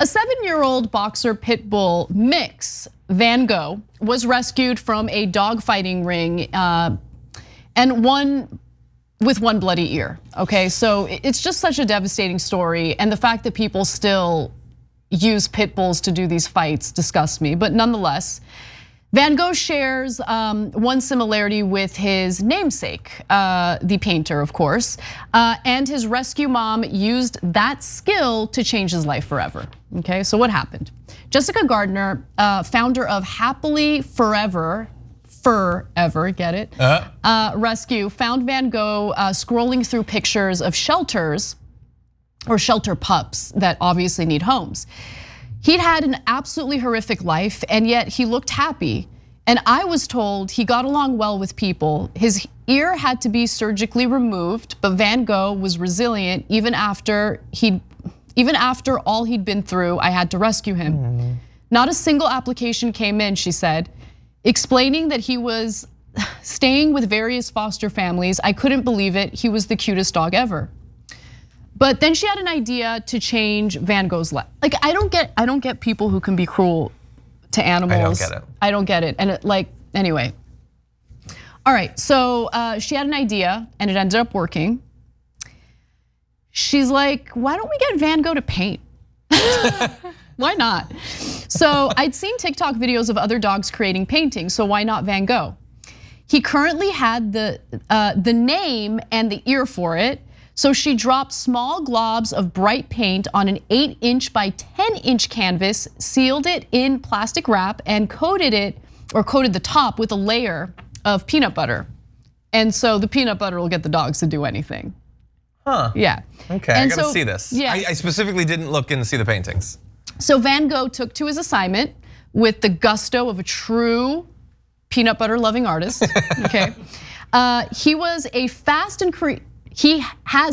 A 7-year-old boxer pit bull mix, Van Gogh, was rescued from a dogfighting ring and with one bloody ear. Okay, so it's just such a devastating story, and the fact that people still use pit bulls to do these fights disgusts me, but nonetheless, Van Gogh shares one similarity with his namesake, the painter, of course, and his rescue mom used that skill to change his life forever. Okay, so what happened? Jessica Gardner, founder of Happily Furever, get it? Rescue, found Van Gogh scrolling through pictures of shelters or shelter pups that obviously need homes. He'd had an absolutely horrific life, and yet he looked happy. And I was told he got along well with people. His ear had to be surgically removed, but Van Gogh was resilient even after all he'd been through. I had to rescue him. Not a single application came in, she said, explaining that he was staying with various foster families. I couldn't believe it. He was the cutest dog ever. But then she had an idea to change Van Gogh's life. Like, I don't get people who can be cruel to animals. I don't get it. And it, like, anyway. All right, so she had an idea and it ended up working. She's like, why don't we get Van Gogh to paint? Why not? So I'd seen TikTok videos of other dogs creating paintings, so why not Van Gogh? He currently had the name and the ear for it. So she dropped small globs of bright paint on an 8-inch by 10-inch canvas, sealed it in plastic wrap, and coated the top with a layer of peanut butter. And so the peanut butter will get the dogs to do anything. Huh. Yeah. Okay, and I gotta see this. Yeah. I specifically didn't look in to see the paintings. So Van Gogh took to his assignment with the gusto of a true peanut butter loving artist. Okay. He has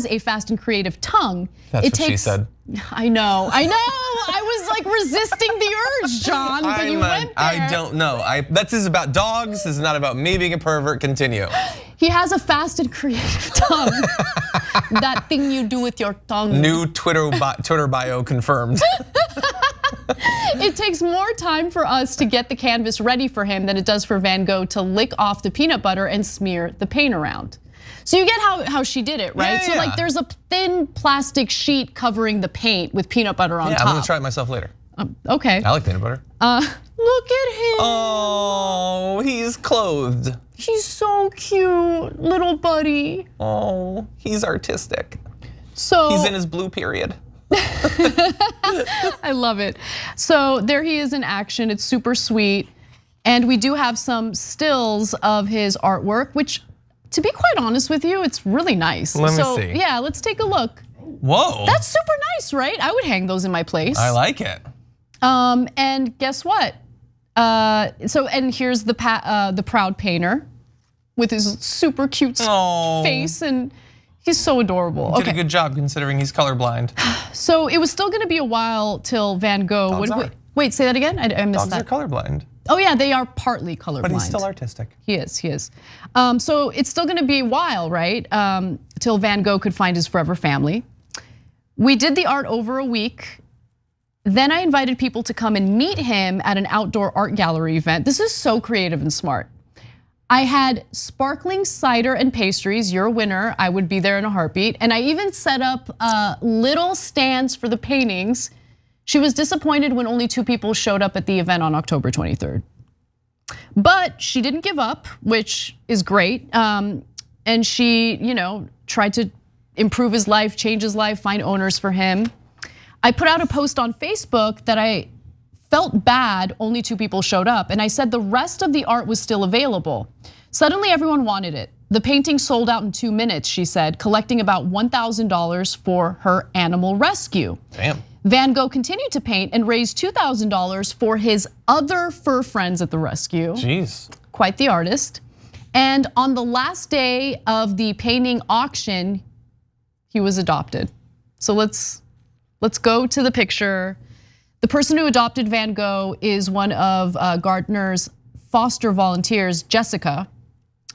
a fast and creative tongue. That's what she said. I know. I was like resisting the urge, John, but you went there. I don't know. This is about dogs. This is not about me being a pervert. Continue. He has a fast and creative tongue. That thing you do with your tongue. New Twitter bio confirmed. It takes more time for us to get the canvas ready for him than it does for Van Gogh to lick off the peanut butter and smear the paint around. So you get how she did it, right? Yeah, so like there's a thin plastic sheet covering the paint with peanut butter on top. Yeah, I'm gonna try it myself later. Okay. I like peanut butter. Look at him. Oh, he's clothed. He's so cute, little buddy. Oh, he's artistic. So he's in his blue period. I love it. So there he is in action. It's super sweet. And we do have some stills of his artwork, which, to be quite honest with you, it's really nice. Let me see. Yeah, let's take a look. Whoa. That's super nice, right? I would hang those in my place. I like it. And guess what? And here's the proud painter with his super cute face, and he's so adorable. He did a good job considering he's colorblind. So it was still gonna be a while till Van Gogh Wait, say that again? I missed that. Dogs are colorblind. Oh yeah, they are partly colorblind. But he's still artistic. He is. So it's still gonna be a while, right? Till Van Gogh could find his forever family. We did the art over a week. Then I invited people to come and meet him at an outdoor art gallery event. This is so creative and smart. I had sparkling cider and pastries. You're a winner, I would be there in a heartbeat. And I even set up little stands for the paintings. She was disappointed when only 2 people showed up at the event on October 23rd. But she didn't give up, which is great. And she, tried to improve his life, change his life, find owners for him. I put out a post on Facebook that I felt bad only 2 people showed up, and I said the rest of the art was still available. Suddenly everyone wanted it. The painting sold out in 2 minutes, she said, collecting about $1,000 for her animal rescue. Damn. Van Gogh continued to paint and raised $2,000 for his other fur friends at the rescue. Jeez. Quite the artist. And on the last day of the painting auction, he was adopted. So let's go to the picture. The person who adopted Van Gogh is one of Gardner's foster volunteers, Jessica.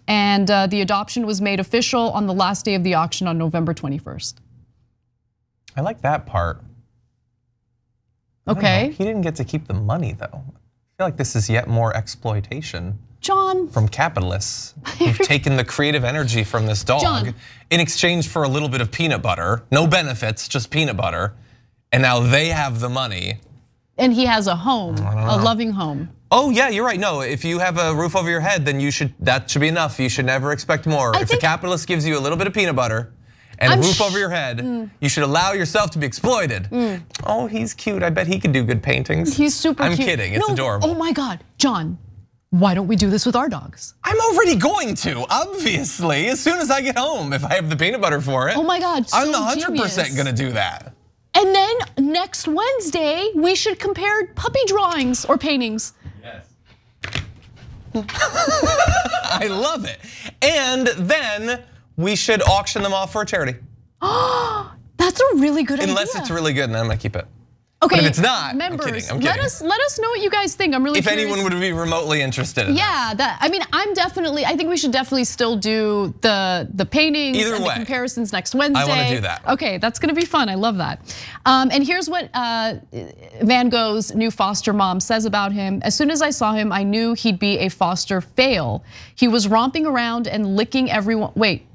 And the adoption was made official on the last day of the auction on November 21st. I like that part. Okay. He didn't get to keep the money, though. I feel like this is yet more exploitation. John. From capitalists who've taken the creative energy from this dog in exchange for a little bit of peanut butter. No benefits, just peanut butter. And now they have the money. And he has a home, a loving home. Oh yeah, you're right. No, if you have a roof over your head, then you should. That should be enough. You should never expect more. If a capitalist gives you a little bit of peanut butter and a roof over your head, you should allow yourself to be exploited. Oh, he's cute. I bet he could do good paintings. He's super cute. I'm kidding. It's adorable. Oh my God, John. Why don't we do this with our dogs? I'm already going to, obviously. As soon as I get home, if I have the peanut butter for it. Oh my God, so I'm 100% gonna do that. And then next Wednesday, we should compare puppy drawings or paintings. Yes. I love it. And then we should auction them off for a charity. That's a really good idea. Unless it's really good, and then I'm gonna keep it. Okay, but if it's not, members, I'm kidding. Let us know what you guys think. I'm really curious. If anyone would be remotely interested in that. Yeah, I mean, I think we should definitely still do the paintings and the comparisons next Wednesday. I wanna do that. Okay, that's gonna be fun, I love that. And here's what Van Gogh's new foster mom says about him. As soon as I saw him, I knew he'd be a foster fail. He was romping around and licking everyone, wait.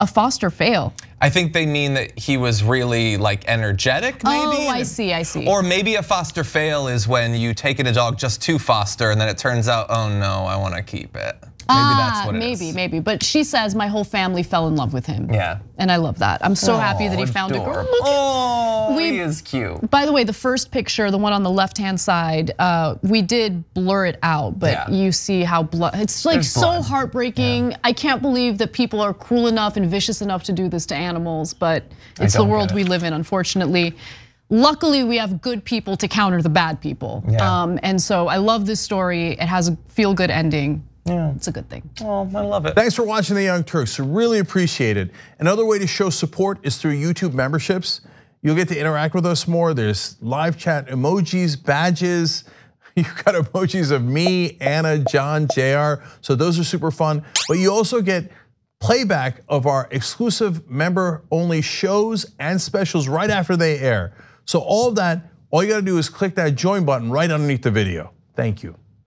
A foster fail. I think they mean that he was really like energetic, maybe. Oh, I see. Or maybe a foster fail is when you take in a dog just to foster and then it turns out, oh no, I want to keep it. Maybe that's what it is. But she says my whole family fell in love with him. Yeah. And I love that. I'm so happy that he found a girl. Oh, he is cute. By the way, the first picture, the one on the left-hand side, we did blur it out, but you see how it's like so heartbreaking. Yeah. I can't believe that people are cruel enough and vicious enough to do this to animals, but it's the world we live in, unfortunately. Luckily, we have good people to counter the bad people. Yeah. And so I love this story. It has a feel-good ending. Yeah. It's a good thing. Oh, I love it. Thanks for watching The Young Turks, really appreciate it. Another way to show support is through YouTube memberships. You'll get to interact with us more. There's live chat, emojis, badges. You've got emojis of me, Anna, John, JR. So those are super fun. But you also get playback of our exclusive member only shows and specials right after they air. So all of that, all you gotta do is click that join button right underneath the video. Thank you.